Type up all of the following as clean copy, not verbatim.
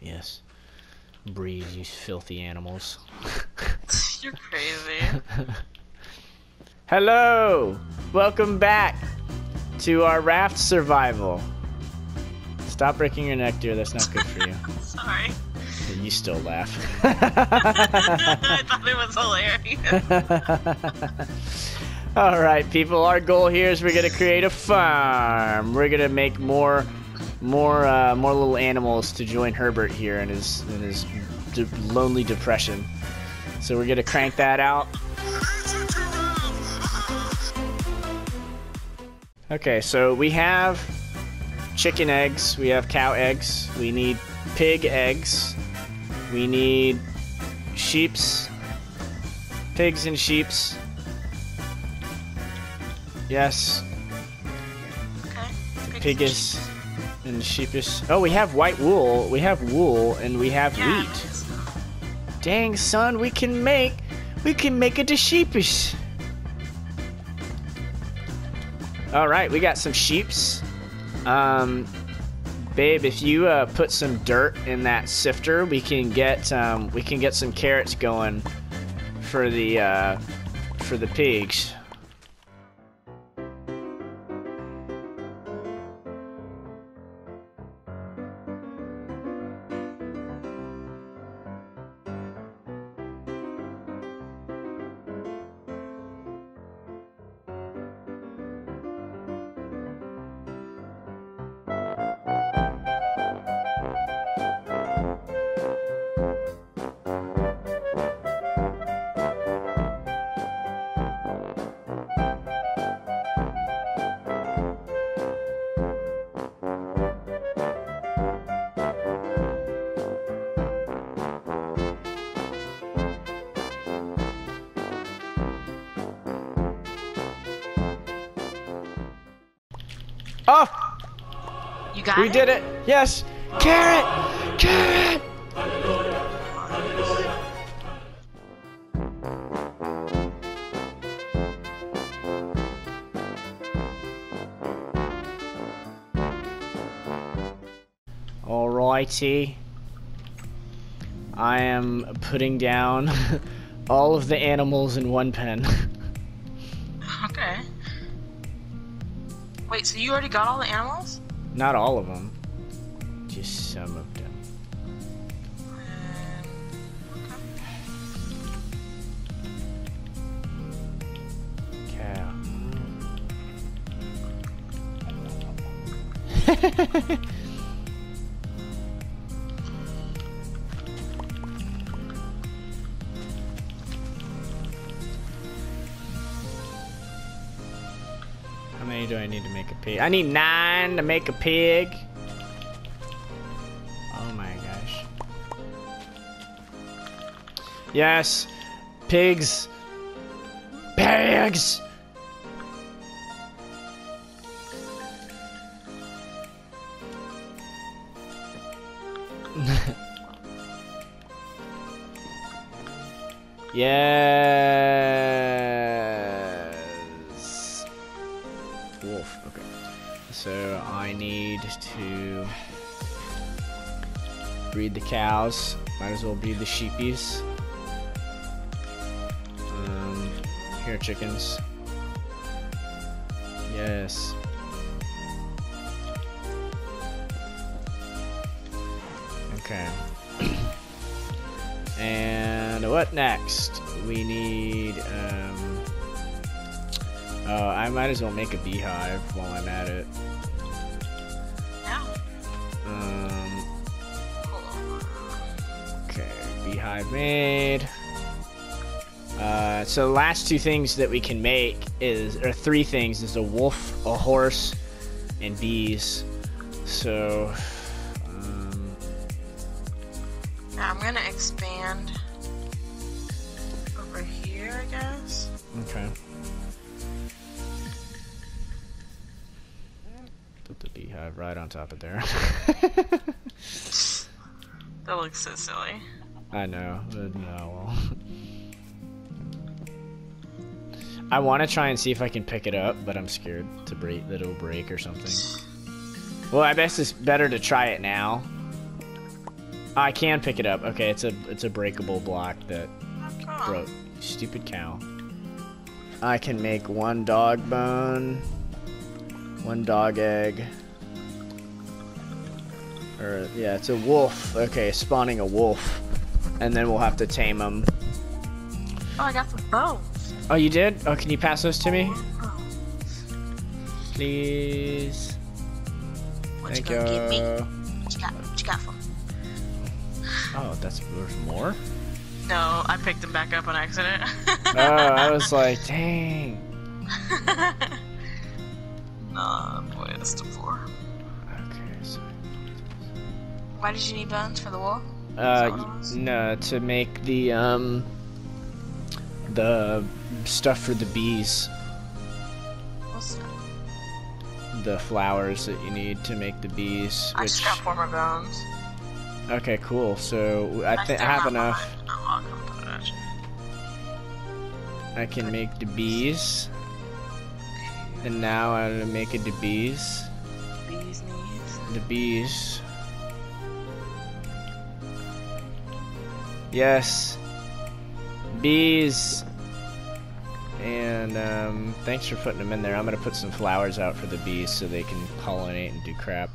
Yes. Breathe, you filthy animals. You're crazy. Hello! Welcome back to our raft survival. Stop breaking your neck, dear. That's not good for you. Sorry. You still laugh. I thought it was hilarious. Alright, people. Our goal here is we're going to create a farm. We're going to make more little animals to join Herbert here in his lonely depression. So we're gonna crank that out. Okay, so we have chicken eggs, we have cow eggs, we need pig eggs, we need pigs and sheeps. Yes. Okay. Piggish. And sheepish. Oh, we have white wool. We have wool, and we have wheat. Dang, son, we can make it to sheepish. All right, we got some sheeps. Babe, if you put some dirt in that sifter, we can get some carrots going for the pigs. Oh! You got it? We did it! Yes! Carrot! Carrot! Alrighty. I am putting down all of the animals in one pen. Okay. Wait, so you already got all the animals? Not all of them. Just some of them. Cow. Do I need to make a pig? I need 9 to make a pig. Oh my gosh. Yes. Pigs. Pigs. Yes. Wolf, okay. So I need to breed the cows. Might as well breed the sheepies. Here are chickens. Yes. Okay. And what next? We need, I might as well make a beehive while I'm at it. Yeah. Okay, beehive made. So the last 2 things that we can make or 3 things, is a wolf, a horse, and bees. So, I'm gonna expand over here, I guess. Okay. The beehive right on top of there. That looks so silly. I know. No. I want to try and see if I can pick it up, but I'm scared to break that it'll break or something. Well, I guess it's better to try it now. I can pick it up. Okay, it's a breakable block that broke. Stupid cow. I can make one dog bone, one dog egg. Or yeah, it's a wolf. Okay, spawning a wolf, and then we'll have to tame him. Oh, I got some bones. Oh, you did? Oh, can you pass those to me? Please. What Thank you. Gonna give me? What you got? What you got for me? Oh, there's more? No, I picked them back up on accident. Oh, I was like, dang. Nah, boy, that's too poor. Okay, so. Why did you need bones for the wall? No, to make the stuff for the bees. What's that? The flowers that you need to make the bees. I just got 4 more bones. Okay, cool. So I think I have enough. I can make the bees. And now I'm gonna make it the bees. Bees knees. The bees. Yes. Bees. And thanks for putting them in there. I'm gonna put some flowers out for the bees so they can pollinate and do crap.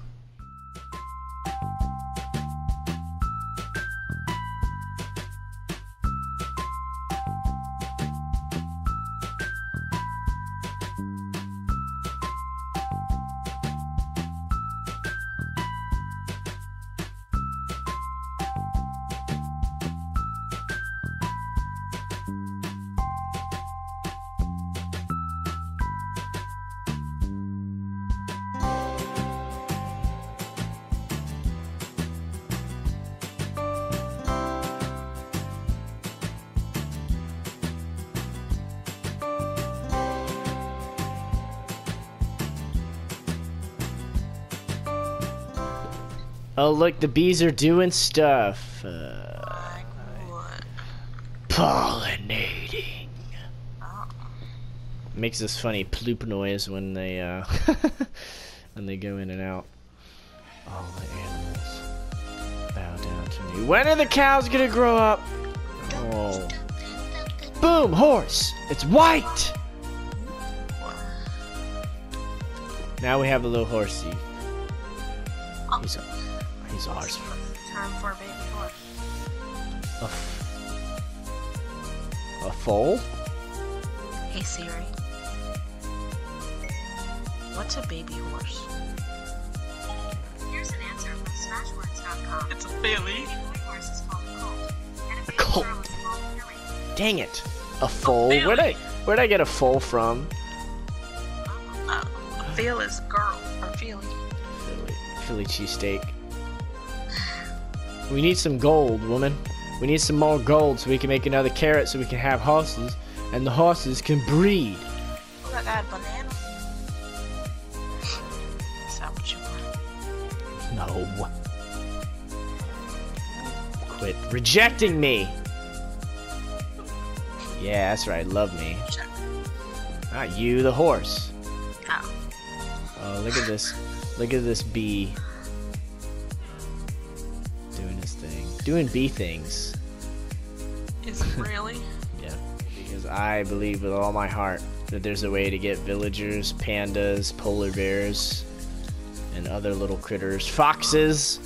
Oh look, the bees are doing stuff. Like what? Pollinating. Oh. Makes this funny ploop noise when they when they go in and out. All the animals bow down to me. When are the cows gonna grow up? Oh. Boom, horse. It's white. Now we have a little horsey. He's up. He's ours. Time for a baby horse. A foal? Hey Siri. What's a baby horse? Here's an answer from Smashwords.com. It's a filly. A horse is called a colt. And a colt. Dang it. A foal? Where'd I get a foal from? A Phil is girl or filly. Philly cheesesteak. We need some gold, woman. We need some more gold so we can make another carrot so we can have horses and the horses can breed. Oh, I got a banana. Is that what you want? No. Quit rejecting me. Yeah, that's right. Love me. Check. Not you, the horse. Oh. Oh, look at this. Look at this bee doing his thing, doing bee things. Is it really? Yeah, because I believe with all my heart that there's a way to get villagers, pandas, polar bears, and other little critters. Foxes,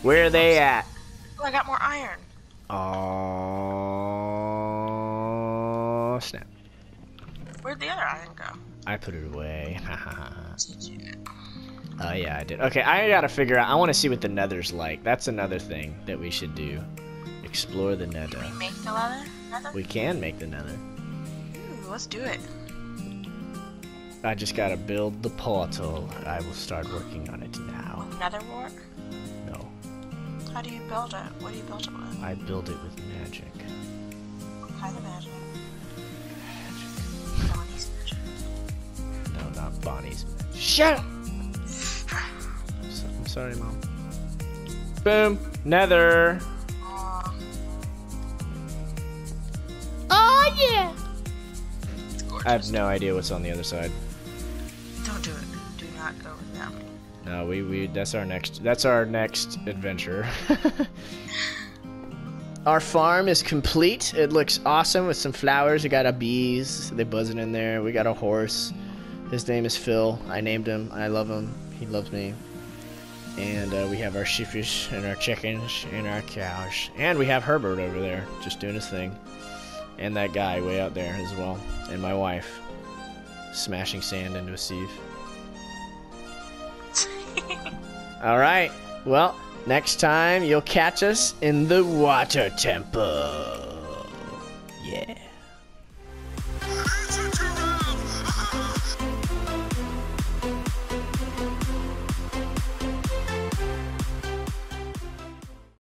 where are they at? Oh, I got more iron. Oh snap! Where'd the other iron go? I put it away. Did you? Oh yeah, I did. Okay, I gotta figure out. I want to see what the nether's like. That's another thing that we should do. Explore the nether. Can we make the nether? We can make the nether. Ooh, let's do it. I just gotta build the portal. I will start working on it now. Will nether work? No. How do you build it? What do you build it with? I build it with magic. What kind of magic? Magic. Bonnie's magic. No, not Bonnie's. Shut up! I'm sorry, Mom. Boom! Nether! Oh, yeah! I have no idea what's on the other side. Don't do it. Do not go with that. No, we that's our next adventure. Our farm is complete. It looks awesome with some flowers. We got our bees. They're buzzing in there. We got a horse. His name is Phil. I named him. I love him. He loves me. And we have our sheepish and our chickens and our cows. And we have Herbert over there just doing his thing. And that guy way out there as well. And my wife smashing sand into a sieve. All right. Well, next time you'll catch us in the Water Temple.